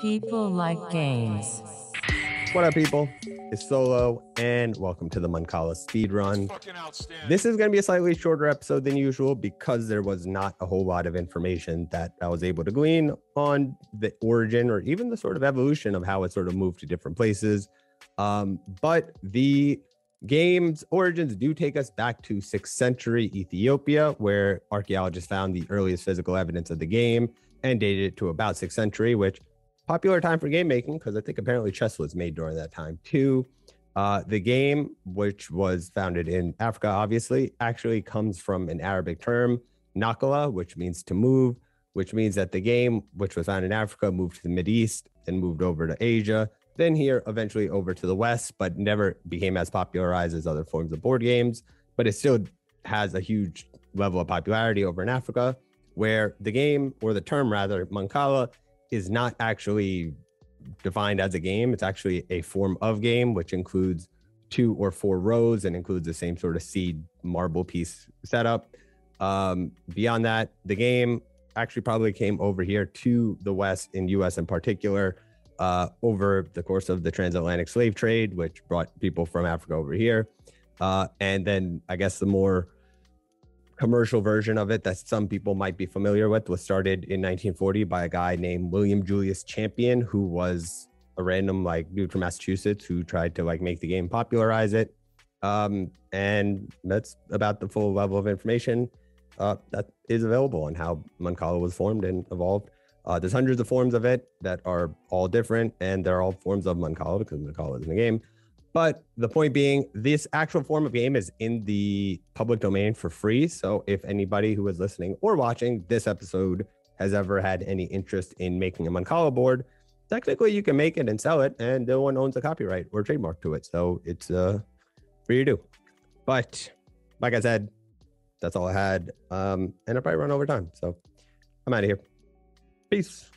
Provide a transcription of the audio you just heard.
People Like Games. What up, people? It's Solo, and welcome to the Mancala speedrun. This is going to be a slightly shorter episode than usual because there was not a whole lot of information that I was able to glean on the origin or even the sort of evolution of how it sort of moved to different places. But the game's origins do take us back to 6th century Ethiopia, where archaeologists found the earliest physical evidence of the game and dated it to about 6th century, which popular time for game making, because I think apparently chess was made during that time too. The game, which was founded in Africa, obviously, actually comes from an Arabic term, Mancala, which means to move, which means that the game, which was found in Africa, moved to the Mideast, then moved over to Asia, then here eventually over to the West, but never became as popularized as other forms of board games. But it still has a huge level of popularity over in Africa, where the game, or the term rather, Mancala, is not actually defined as a game. It's actually a form of game, which includes 2 or 4 rows and includes the same sort of seed marble piece setup. Beyond that, the game actually probably came over here to the West, in US in particular, over the course of the transatlantic slave trade, which brought people from Africa over here. And then I guess the more commercial version of it that some people might be familiar with was started in 1940 by a guy named William Julius Champion, who was a random dude from Massachusetts who tried to make the game, popularize it. And that's about the full level of information that is available on how Mancala was formed and evolved. There's hundreds of forms of it that are all different, and they're all forms of Mancala because Mancala is in the game. But the point being, this actual form of game is in the public domain for free. So if anybody who is listening or watching this episode has ever had any interest in making a Mancala board, technically you can make it and sell it, and no one owns a copyright or trademark to it. So it's free to do. But like I said, that's all I had. And I probably run over time. So I'm out of here. Peace.